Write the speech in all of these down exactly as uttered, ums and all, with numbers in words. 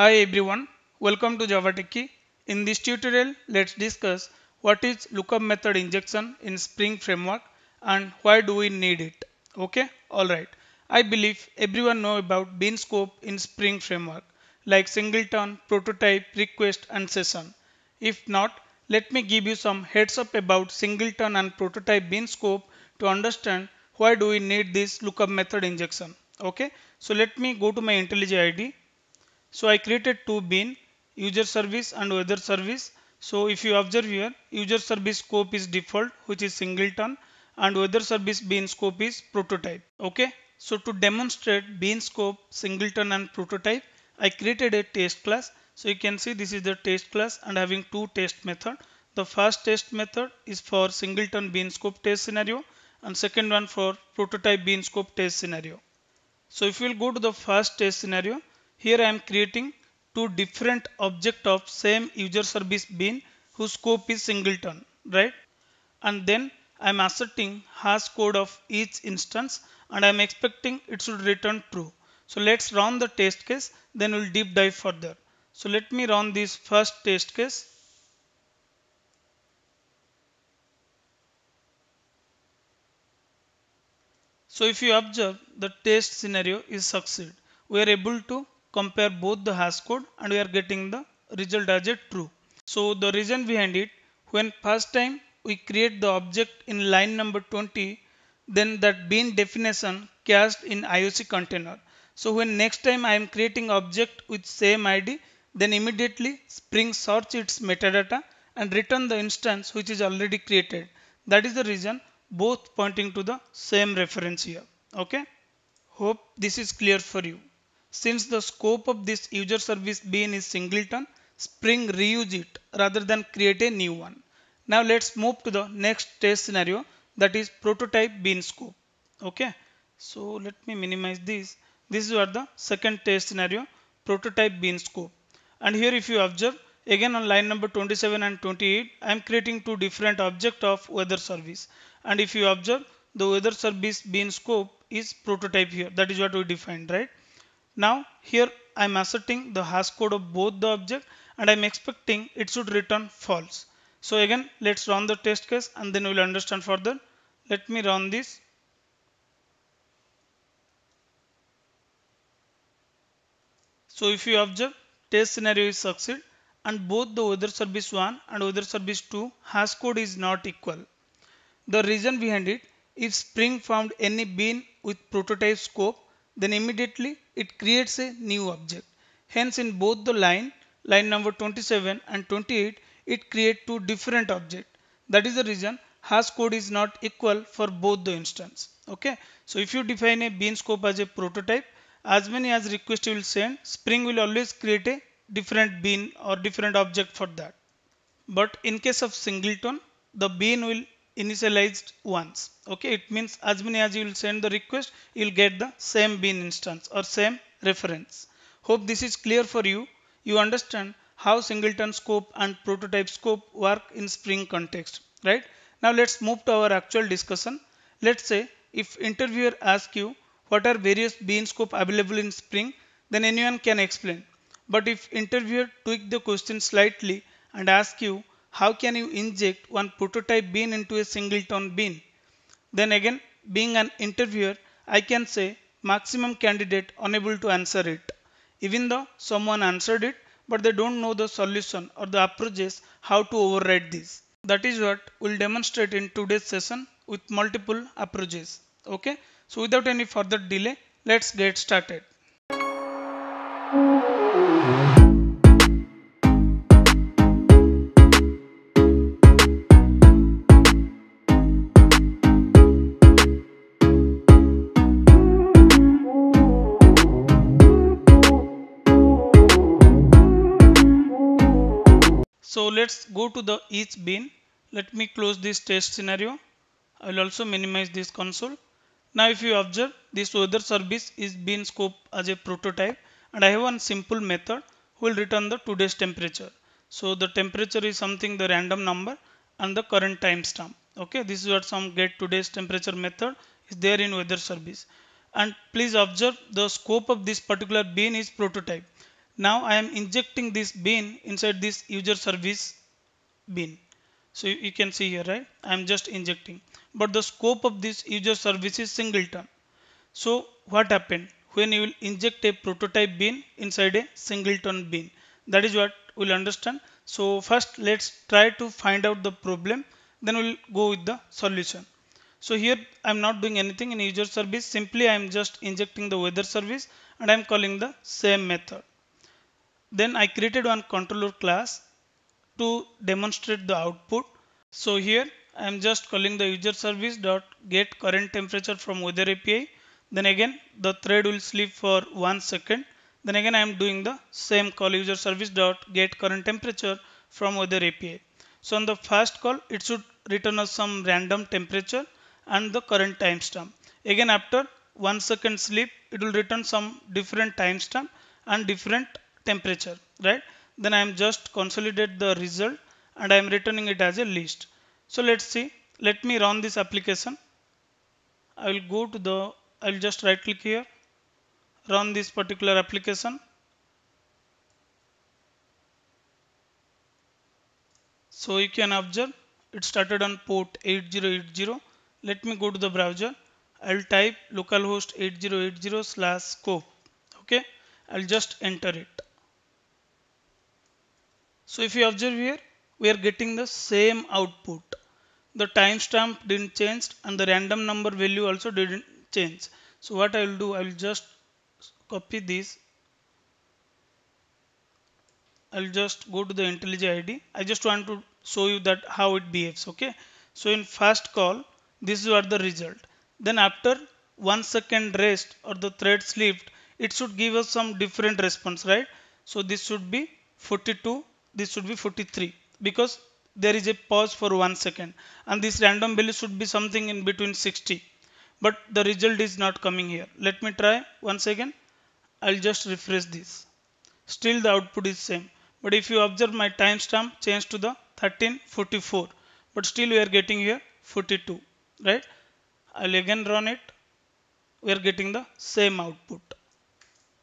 Hi everyone, welcome to Java Techie. In this tutorial, let's discuss what is lookup method injection in Spring framework and why do we need it. Okay, alright. I believe everyone know about bean scope in Spring framework like singleton, prototype, request and session. If not, let me give you some heads up about singleton and prototype bean scope to understand why do we need this lookup method injection. Okay, so let me go to my IntelliJ I D E. So I created two bean, user service and weather service. So if you observe here, user service scope is default, which is singleton, and weather service bean scope is prototype. Okay. So to demonstrate bean scope, singleton and prototype, I created a test class. So you can see this is the test class and having two test method. The first test method is for singleton bean scope test scenario and second one for prototype bean scope test scenario. So if you will go to the first test scenario, here I am creating two different objects of same user service bean whose scope is singleton, right? And then I am asserting hash code of each instance and I am expecting it should return true. So let's run the test case, then we'll deep dive further. So let me run this first test case. So if you observe, the test scenario is succeed. We are able to compare both the hash code and we are getting the result as a true. So the reason behind it, when first time we create the object in line number twenty, then that bean definition cached in I O C container. So when next time I am creating object with same I D, then immediately Spring search its metadata and return the instance which is already created. That is the reason both pointing to the same reference here. Okay. Hope this is clear for you. Since the scope of this user service bean is singleton, Spring reuse it rather than create a new one. Now let's move to the next test scenario, that is prototype bean scope. Okay, so let me minimize this. This is the second test scenario, prototype bean scope. And here if you observe, again on line number twenty-seven and twenty-eight, I am creating two different objects of weather service. And if you observe, the weather service bean scope is prototype here. That is what we defined, right? Now here I am asserting the hash code of both the object and I am expecting it should return false. So again let's run the test case and then we will understand further. Let me run this. So if you observe, test scenario is succeed and both the weather service one and weather service two hash code is not equal. The reason behind it, if Spring found any bean with prototype scope, then immediately it creates a new object. Hence in both the line, line number twenty-seven and twenty-eight, it creates two different objects. That is the reason hash code is not equal for both the instance. Okay. So if you define a bean scope as a prototype, as many as request you will send, Spring will always create a different bean or different object for that. But in case of singleton, the bean will initialized once. Okay, it means as many as you will send the request, you will get the same bean instance or same reference. Hope this is clear for you. You understand how singleton scope and prototype scope work in Spring context, right? Now let's move to our actual discussion. Let's say if interviewer asks you what are various bean scope available in Spring, then anyone can explain. But if interviewer tweaks the question slightly and asks you, how can you inject one prototype bean into a singleton bean? Then again, being an interviewer, I can say maximum candidate unable to answer it. Even though someone answered it, but they don't know the solution or the approaches how to override this. That is what we'll demonstrate in today's session with multiple approaches. Okay, so without any further delay, let's get started. So let's go to the each bean. Let me close this test scenario. I will also minimize this console. Now if you observe, this weather service is bean scope as a prototype and I have one simple method who will return the today's temperature. So the temperature is something the random number and the current timestamp. Okay, this is what some get today's temperature method is there in weather service. And please observe the scope of this particular bean is prototype. Now I am injecting this bean inside this user service bean. So you can see here, right? I am just injecting, but the scope of this user service is singleton. So what happened when you will inject a prototype bean inside a singleton bean? That is what we'll understand. So first let's try to find out the problem, then we'll go with the solution. So here I am not doing anything in user service, simply I am just injecting the weather service and I am calling the same method. Then I created one controller class to demonstrate the output. So here I am just calling the user service dot get current temperature from weather A P I. Then again the thread will sleep for one second. Then again I am doing the same call user service dot get current temperature from weather A P I. So on the first call it should return us some random temperature and the current timestamp. Again after one second sleep it will return some different timestamp and different temperature, right? Then I am just consolidate the result and I am returning it as a list. So let's see. Let me run this application. I will go to the, I will just right click here, run this particular application. So you can observe it started on port eighty eighty. Let me go to the browser. I will type localhost eighty eighty slash scope. Okay, I will just enter it. So if you observe here, we are getting the same output. The timestamp didn't change and the random number value also didn't change. So what I will do, I will just copy this. I will just go to the IntelliJ I D E. I just want to show you that how it behaves. Okay. So in first call, this is what the result. Then after one second rest or the thread slept, it should give us some different response, right? So this should be forty-two. This should be forty-three because there is a pause for one second and this random value should be something in between sixty, but the result is not coming here. Let me try once again. I'll just refresh this. Still the output is same, but if you observe my timestamp changed to the thirteen forty-four, but still we are getting here forty-two, right? I'll again run it. We are getting the same output.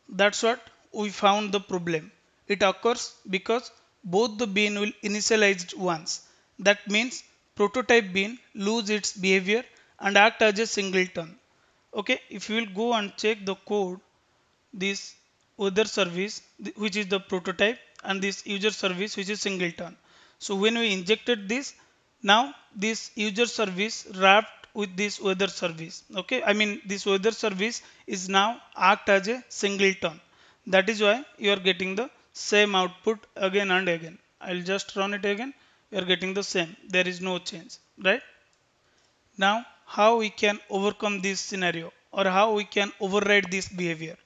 That's what we found the problem. It occurs because both the bean will initialize once. That means prototype bean lose its behavior and act as a singleton. Okay, if you will go and check the code, this other service which is the prototype and this user service which is singleton. So when we injected this, now this user service wrapped with this weather service. Okay, I mean this weather service is now act as a singleton. That is why you are getting the same output again and again. I'll just run it again. We are getting the same. There is no change, right? Now how we can overcome this scenario or how we can override this behavior?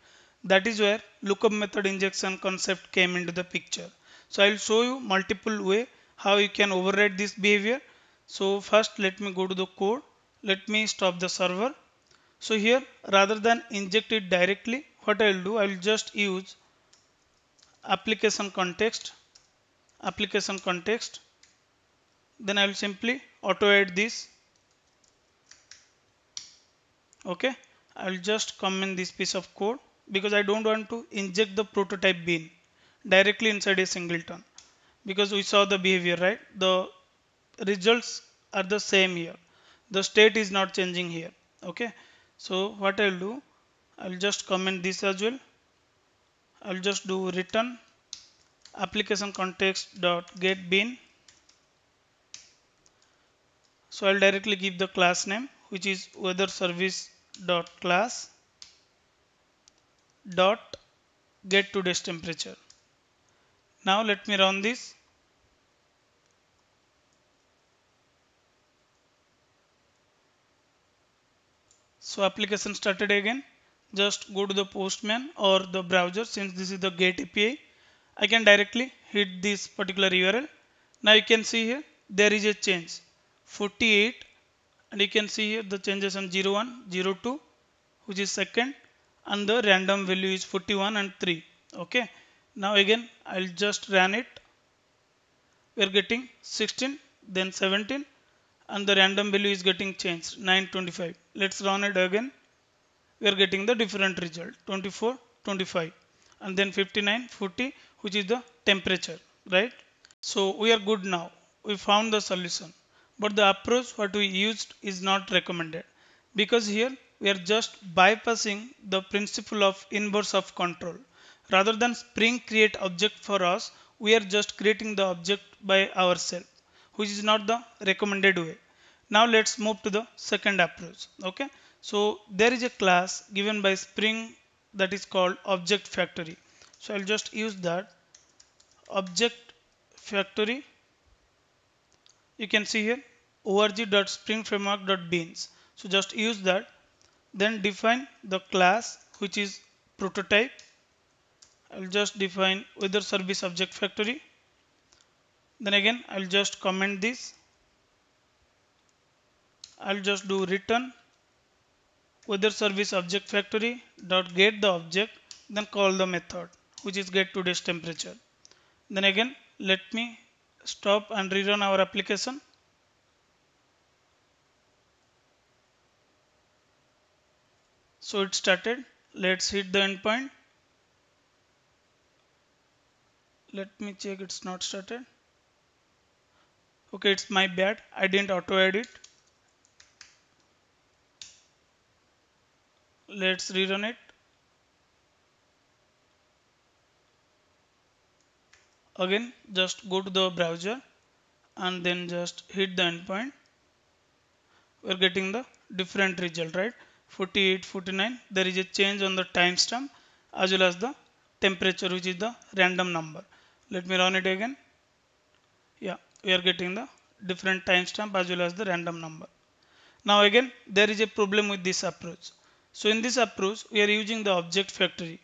That is where lookup method injection concept came into the picture. So I'll show you multiple way how you can override this behavior. So first let me go to the code. Let me stop the server. So here rather than inject it directly, what I'll do, I'll just use application context, application context. Then I will simply auto add this. Okay, I will just comment this piece of code because I don't want to inject the prototype bean directly inside a singleton because we saw the behavior, right? The results are the same here. The state is not changing here. Okay, so what I will do, I will just comment this as well. I'll just do return application context dot get bean. So I'll directly give the class name which is weather service dot class dot get today's temperature. Now let me run this. So application started again. Just go to the Postman or the browser. Since this is the GET A P I, I can directly hit this particular U R L. Now you can see here there is a change forty-eight, and you can see here the changes on zero one, zero two, which is second, and the random value is forty-one and three. Okay, now again I'll just run it. We are getting sixteen, then seventeen, and the random value is getting changed nine twenty-five. Let's run it again. We are getting the different result twenty-four, twenty-five, and then fifty-nine, forty, which is the temperature, right? So we are good now. We found the solution, but the approach what we used is not recommended, because here we are just bypassing the principle of inverse of control. Rather than Spring create object for us, we are just creating the object by ourselves, which is not the recommended way. Now let's move to the second approach. Okay, so there is a class given by Spring that is called Object Factory. So I'll just use that Object Factory. You can see here org.springframework.beans. So just use that. Then define the class which is prototype. I'll just define whether service object factory. Then again I'll just comment this. I'll just do return whether service object factory dot get the object, then call the method which is get today's temperature. Then again let me stop and rerun our application. So it started. Let's hit the endpoint. Let me check, it's not started. Okay, it's my bad. I didn't auto edit. Let's rerun it. Again, just go to the browser and then just hit the endpoint. We're getting the different result, right? forty-eight, forty-nine. There is a change on the timestamp as well as the temperature, which is the random number. Let me run it again. Yeah, we are getting the different timestamp as well as the random number. Now again, there is a problem with this approach. So in this approach, we are using the object factory,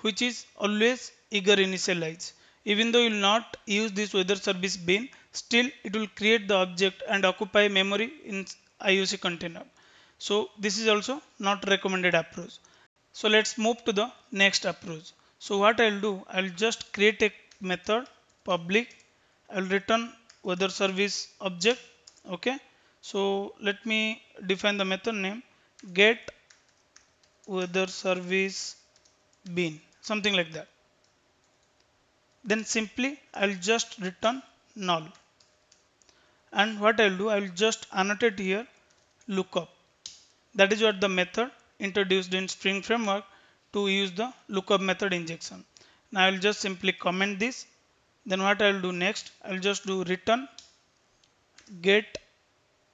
which is always eager initialize. Even though you will not use this weather service bean, still it will create the object and occupy memory in I O C container. So this is also not recommended approach. So let's move to the next approach. So what I'll do, I'll just create a method public. I'll return weather service object. Okay, so let me define the method name get weather service bean, something like that. Then simply I'll just return null. And what I'll do, I'll just annotate here lookup. That is what the method introduced in Spring framework to use the lookup method injection. Now I'll just simply comment this. Then what I'll do next, I'll just do return get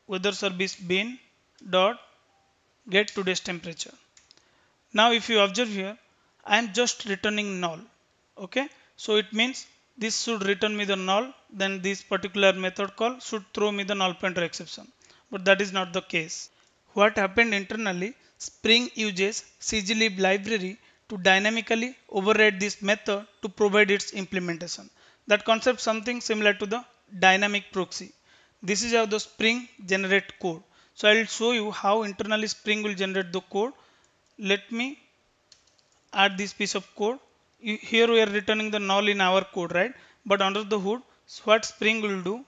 weather service bean dot get today's temperature. Now if you observe here, I am just returning null. Okay, so it means this should return me the null, then this particular method call should throw me the null pointer exception, but that is not the case. What happened internally, Spring uses cglib library to dynamically override this method to provide its implementation. That concept is something similar to the dynamic proxy. This is how the Spring generate code. So I will show you how internally Spring will generate the code. Let me add this piece of code. Here we are returning the null in our code, right? But under the hood, what Spring will do,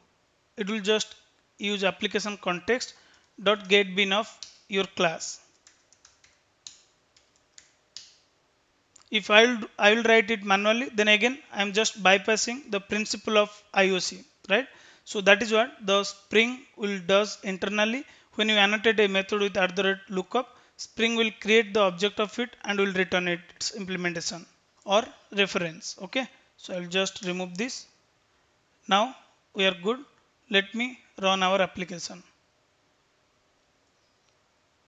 it will just use application context dot get bean of your class. If I will, I will write it manually, then again I am just bypassing the principle of I O C, right? So that is what the Spring will does internally. When you annotate a method with at the rate lookup, Spring will create the object of it and will return its implementation or reference. Okay, so I will just remove this. Now we are good. Let me run our application.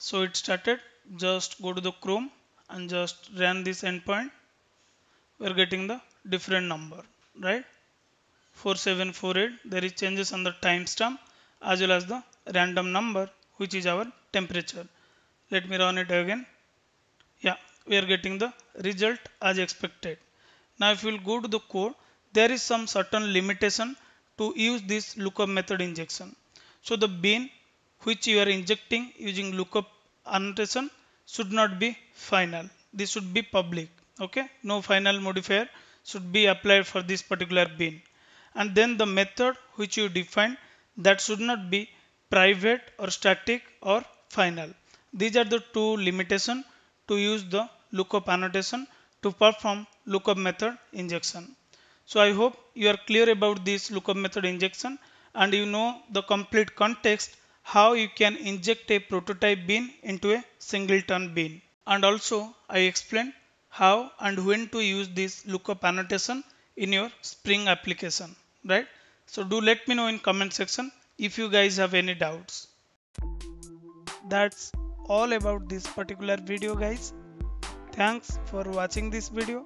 So it started. Just go to the Chrome and just run this endpoint. We're getting the different number, right? four seven four eight. There is changes on the timestamp as well as the random number, which is our temperature. Let me run it again. Yeah, we are getting the result as expected. Now if you will go to the code, there is some certain limitation to use this lookup method injection. So the bean which you are injecting using lookup annotation should not be final. This should be public. Okay, no final modifier should be applied for this particular bean. And then the method which you define, that should not be private or static or final. These are the two limitations to use the lookup annotation to perform lookup method injection. So I hope you are clear about this lookup method injection and you know the complete context how you can inject a prototype bin into a singleton bin. And also I explained how and when to use this lookup annotation in your Spring application, right? So do let me know in comment section if you guys have any doubts. That's all about this particular video, guys. Thanks for watching this video.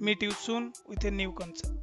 Meet you soon with a new concept.